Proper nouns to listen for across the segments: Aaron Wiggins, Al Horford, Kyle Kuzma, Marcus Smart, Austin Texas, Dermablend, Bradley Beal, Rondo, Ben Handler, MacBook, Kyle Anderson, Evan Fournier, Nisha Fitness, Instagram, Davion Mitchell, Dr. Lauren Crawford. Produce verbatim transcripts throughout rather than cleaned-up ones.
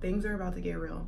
Things are about to get real.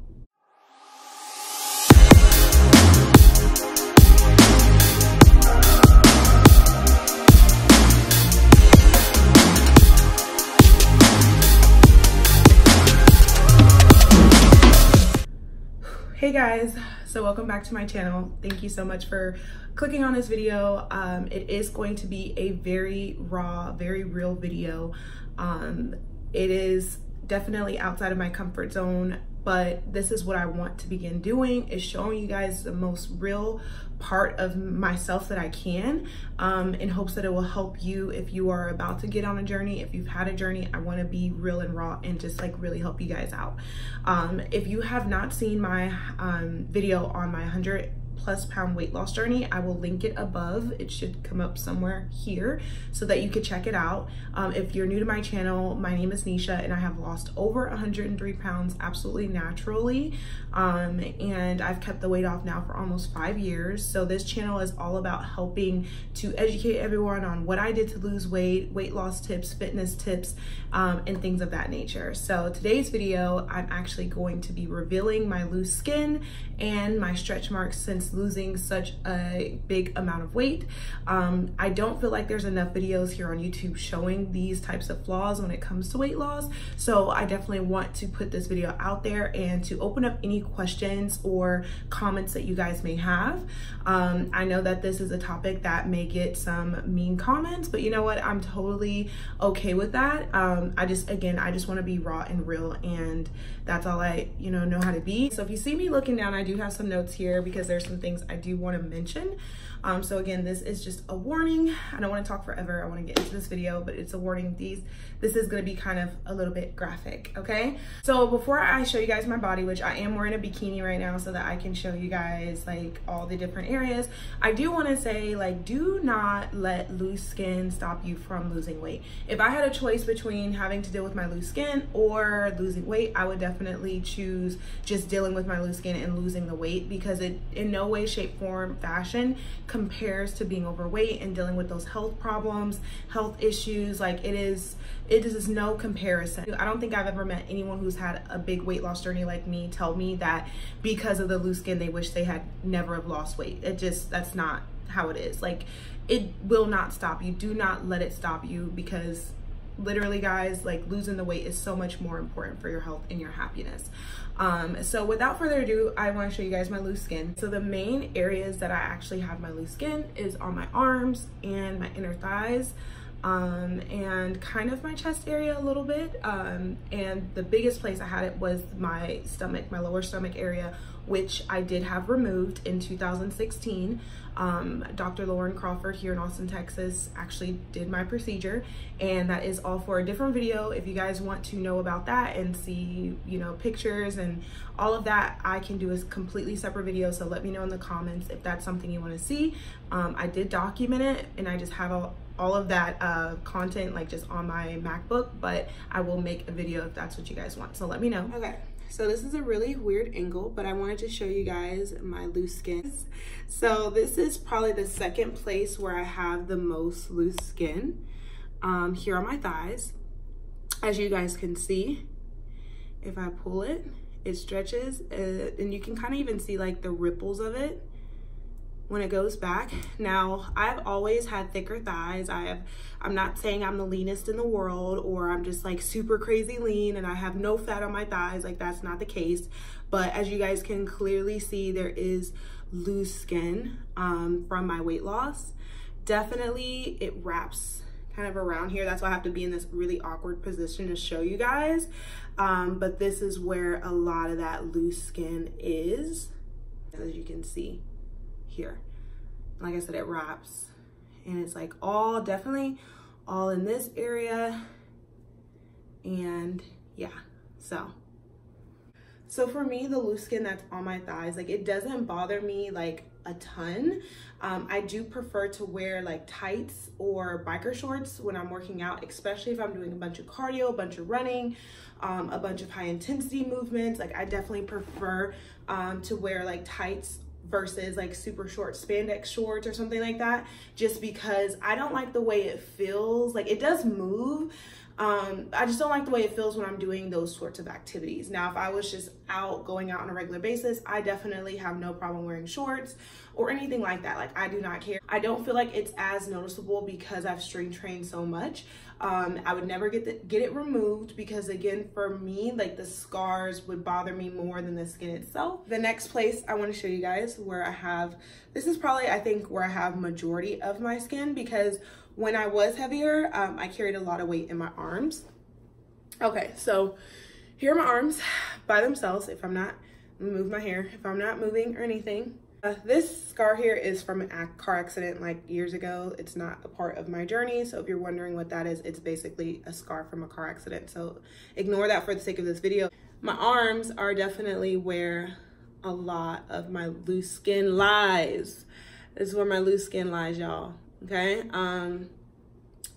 Hey guys, so welcome back to my channel. Thank you so much for clicking on this video. Um, it is going to be a very raw, very real video. Um, it is definitely outside of my comfort zone, but this is what I want to begin doing, is showing you guys the most real part of myself that I can, um, in hopes that it will help you if you are about to get on a journey. If you've had a journey, I wanna be real and raw and just like really help you guys out. Um, if you have not seen my um, video on my one hundred plus pound weight loss journey, I will link it above. It should come up somewhere here so that you could check it out. Um, if you're new to my channel, my name is Nisha and I have lost over one hundred three pounds absolutely naturally. Um, and I've kept the weight off now for almost five years. So this channel is all about helping to educate everyone on what I did to lose weight, weight loss tips, fitness tips, um, and things of that nature. So today's video, I'm actually going to be revealing my loose skin and my stretch marks since losing such a big amount of weight. Um, I don't feel like there's enough videos here on YouTube showing these types of flaws when it comes to weight loss. So I definitely want to put this video out there and to open up any questions or comments that you guys may have. Um, I know that this is a topic that may get some mean comments, but you know what? I'm totally okay with that. Um, I just, again, I just want to be raw and real, and that's all I, you know, know how to be. So if you see me looking down, I do have some notes here because there's some things I do want to mention. Um, so again, this is just a warning. I don't want to talk forever. I want to get into this video, but it's a warning. These, this is going to be kind of a little bit graphic, okay? So before I show you guys my body, which I am wearing a bikini right now so that I can show you guys like all the different areas, I do want to say, like, do not let loose skin stop you from losing weight. If I had a choice between having to deal with my loose skin or losing weight, I would definitely choose just dealing with my loose skin and losing the weight, because it in no way, shape, form, fashion compares to being overweight and dealing with those health problems, health issues. Like, it is, it is no comparison. I don't think I've ever met anyone who's had a big weight loss journey like me tell me that because of the loose skin, they wish they had never have lost weight. It just, that's not how it is. Like, it will not stop you. Do not let it stop you, because literally, guys, like, losing the weight is so much more important for your health and your happiness. Um, so without further ado, I want to show you guys my loose skin. So the main areas that I actually have my loose skin is on my arms and my inner thighs, um, and kind of my chest area a little bit. Um, and the biggest place I had it was my stomach, my lower stomach area, which I did have removed in two thousand sixteen. Um, Doctor Lauren Crawford here in Austin, Texas actually did my procedure, and that is all for a different video. If you guys want to know about that and see, you know, pictures and all of that, I can do a completely separate video. So let me know in the comments if that's something you want to see. Um, I did document it, and I just have all, all of that uh, content like just on my MacBook, but I will make a video if that's what you guys want. So let me know. Okay. So this is a really weird angle, but I wanted to show you guys my loose skin. So this is probably the second place where I have the most loose skin, um, here on my thighs. As you guys can see, if I pull it, it stretches, uh, and you can kind of even see like the ripples of it when it goes back. Now, I've always had thicker thighs. I have, I'm not saying I'm the leanest in the world or I'm just like super crazy lean and I have no fat on my thighs. Like, that's not the case. But as you guys can clearly see, there is loose skin um, from my weight loss. Definitely it wraps kind of around here. That's why I have to be in this really awkward position to show you guys. Um, but this is where a lot of that loose skin is, as you can see here. Like I said, it wraps, and it's like all definitely all in this area. And yeah, so so for me, the loose skin that's on my thighs, like, it doesn't bother me like a ton. Um, I do prefer to wear like tights or biker shorts when I'm working out, especially if I'm doing a bunch of cardio, a bunch of running, um, a bunch of high intensity movements. Like, I definitely prefer um, to wear like tights versus like super short spandex shorts or something like that, just because I don't like the way it feels. Like, it does move, Um, I just don't like the way it feels when I'm doing those sorts of activities. Now, if I was just out going out on a regular basis, I definitely have no problem wearing shorts or anything like that. Like, I do not care. I don't feel like it's as noticeable because I've strength trained so much. Um, I would never get the, get it removed because, again, for me, like, the scars would bother me more than the skin itself. The next place I want to show you guys where I have, this is probably, I think, where I have majority of my skin, because when I was heavier, um, I carried a lot of weight in my arms. Okay, so here are my arms by themselves. If I'm not, move my hair, if I'm not moving or anything. Uh, this scar here is from a car accident like years ago. It's not a part of my journey, so if you're wondering what that is, it's basically a scar from a car accident. So ignore that for the sake of this video. My arms are definitely where a lot of my loose skin lies. This is where my loose skin lies, y'all. Okay, um,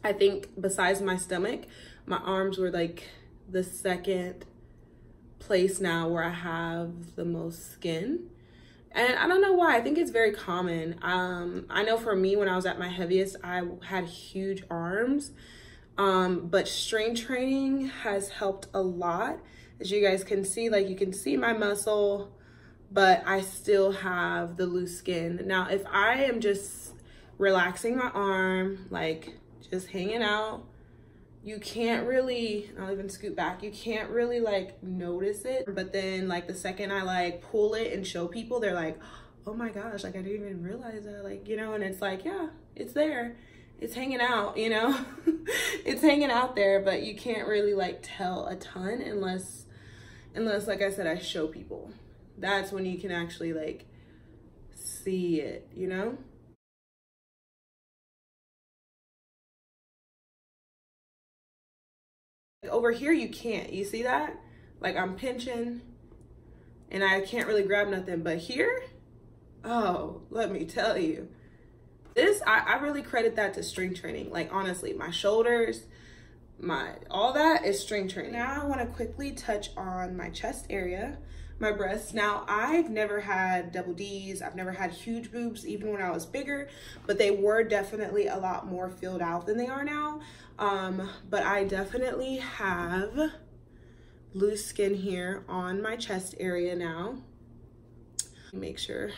I think besides my stomach, my arms were like the second place now where I have the most skin. And I don't know why, I think it's very common. Um, I know for me, when I was at my heaviest, I had huge arms, um, but strength training has helped a lot. As you guys can see, like you can see my muscle, but I still have the loose skin. Now, if I am just relaxing my arm, like just hanging out, you can't really, I'll even scoot back, you can't really like notice it. But then like the second I like pull it and show people, they're like, oh my gosh, like I didn't even realize that, like, you know. And it's like, yeah, it's there, it's hanging out, you know. It's hanging out there, but you can't really like tell a ton unless unless like I said, I show people. That's when you can actually like see it, you know. Over here you can't, you see that, like I'm pinching and I can't really grab nothing, but here, oh, let me tell you, this I, I really credit that to strength training. Like honestly, my shoulders, my all that is strength training. Now I want to quickly touch on my chest area, my breasts. Now I've never had double D's, I've never had huge boobs even when I was bigger, but they were definitely a lot more filled out than they are now. Um, but I definitely have loose skin here on my chest area now. Make sure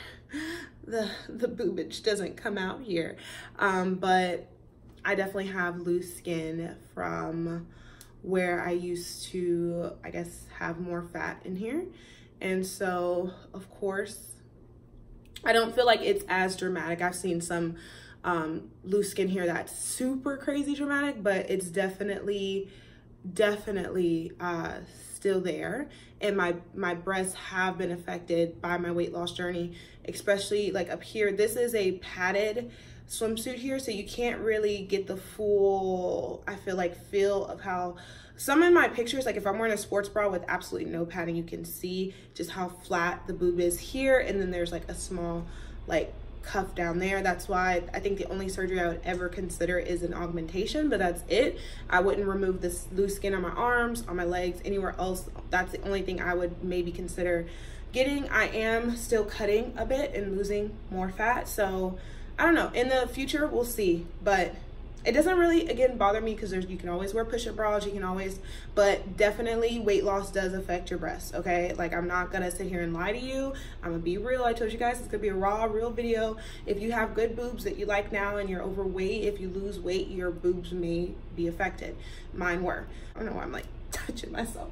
the, the boobage doesn't come out here. Um, but I definitely have loose skin from where I used to, I guess, have more fat in here. And so, of course, I don't feel like it's as dramatic. I've seen some um loose skin here that's super crazy dramatic, but it's definitely definitely uh still there. And my my breasts have been affected by my weight loss journey, especially like up here. This is a padded swimsuit here, so you can't really get the full, I feel like, feel of how some of my pictures, like if I'm wearing a sports bra with absolutely no padding, you can see just how flat the boob is here, and then there's like a small like cuff down there. That's why I think the only surgery I would ever consider is an augmentation, but that's it. I wouldn't remove this loose skin on my arms, on my legs, anywhere else. That's the only thing I would maybe consider getting. I am still cutting a bit and losing more fat, so I don't know, in the future we'll see. But it doesn't really, again, bother me because there's, you can always wear push-up bras, you can always, but definitely weight loss does affect your breasts, okay? Like, I'm not gonna sit here and lie to you. I'm gonna be real. I told you guys it's gonna be a raw, real video. If you have good boobs that you like now and you're overweight, if you lose weight, your boobs may be affected. Mine were. I don't know why I'm, like, touching myself.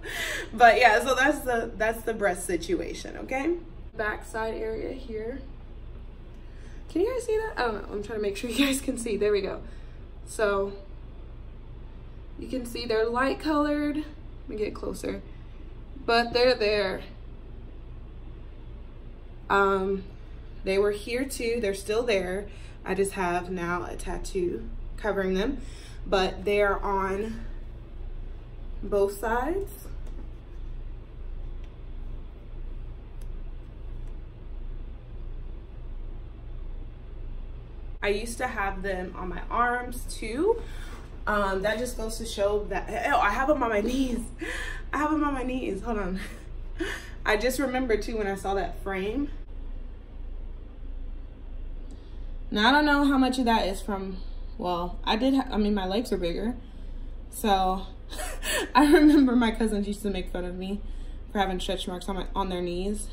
But, yeah, so that's the, that's the breast situation, okay? Backside area here. Can you guys see that? I don't know. I'm trying to make sure you guys can see. There we go. So you can see they're light colored. Let me get closer, but they're there. Um, they were here too. They're still there. I just have now a tattoo covering them, but they are on both sides. I used to have them on my arms too. Um, that just goes to show that, oh, I have them on my knees. I have them on my knees, hold on. I just remember too when I saw that frame. Now I don't know how much of that is from, well, I did, ha I mean, my legs are bigger. So I remember my cousins used to make fun of me for having stretch marks on my on their knees.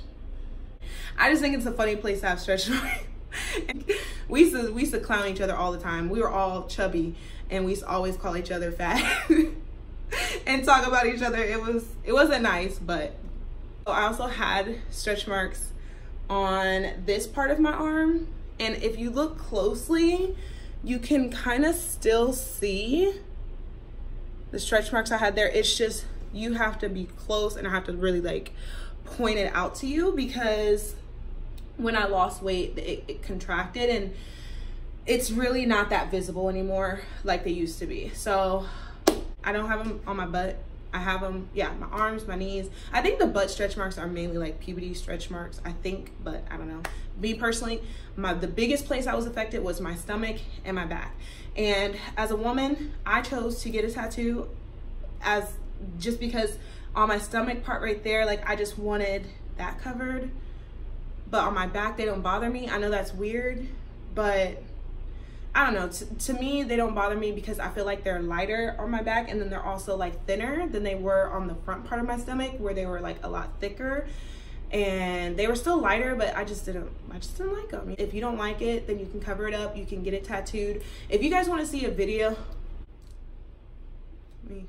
I just think it's a funny place to have stretch marks. we used to we used to clown each other all the time. We were all chubby, and we used to always call each other fat and talk about each other. It was it wasn't nice, but I also had stretch marks on this part of my arm, and if you look closely, you can kind of still see the stretch marks I had there. It's just you have to be close, and I have to really like point it out to you, because when I lost weight, it, it contracted, and it's really not that visible anymore like they used to be. So I don't have them on my butt. I have them, yeah, my arms, my knees. I think the butt stretch marks are mainly like puberty stretch marks, I think, but I don't know. Me personally, my the biggest place I was affected was my stomach and my back. And as a woman, I chose to get a tattoo as just because on my stomach part right there, like I just wanted that covered. But on my back, they don't bother me. I know that's weird, but I don't know, to, to me, they don't bother me because I feel like they're lighter on my back, and then they're also like thinner than they were on the front part of my stomach where they were like a lot thicker, and they were still lighter, but I just didn't, I just didn't like them. If you don't like it, then you can cover it up, you can get it tattooed. If you guys wanna see a video, me.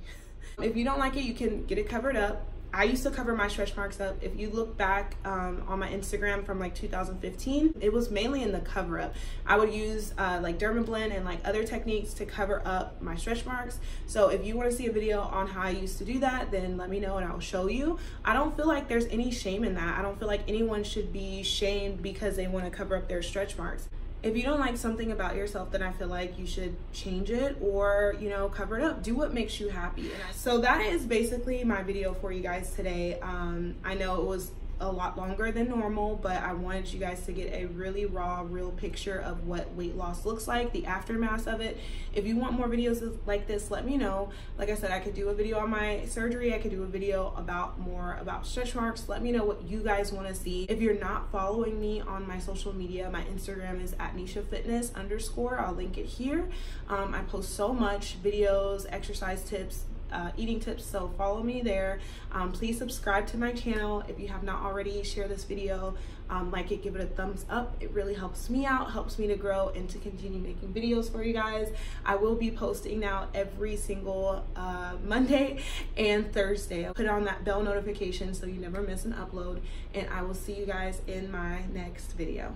If you don't like it, you can get it covered up. I used to cover my stretch marks up. If you look back um, on my Instagram from like two thousand fifteen, it was mainly in the cover up. I would use uh, like Dermablend and like other techniques to cover up my stretch marks. So if you want to see a video on how I used to do that, then let me know and I'll show you. I don't feel like there's any shame in that. I don't feel like anyone should be shamed because they want to cover up their stretch marks. If you don't like something about yourself, then I feel like you should change it or, you know, cover it up. Do what makes you happy. So that is basically my video for you guys today. Um, I know it was a lot longer than normal, but I wanted you guys to get a really raw, real picture of what weight loss looks like, the aftermath of it. If you want more videos like this, let me know. Like I said, I could do a video on my surgery. I could do a video about more about stretch marks. Let me know what you guys want to see. If you're not following me on my social media, my Instagram is at Nisha Fitness underscore. I'll link it here. Um, I post so much videos, exercise tips, Uh, eating tips, so follow me there. Um, please subscribe to my channel if you have not already. Share this video, um, like it, give it a thumbs up. It really helps me out, helps me to grow and to continue making videos for you guys. I will be posting now every single uh, Monday and Thursday. I'll put on that bell notification so you never miss an upload, and I will see you guys in my next video.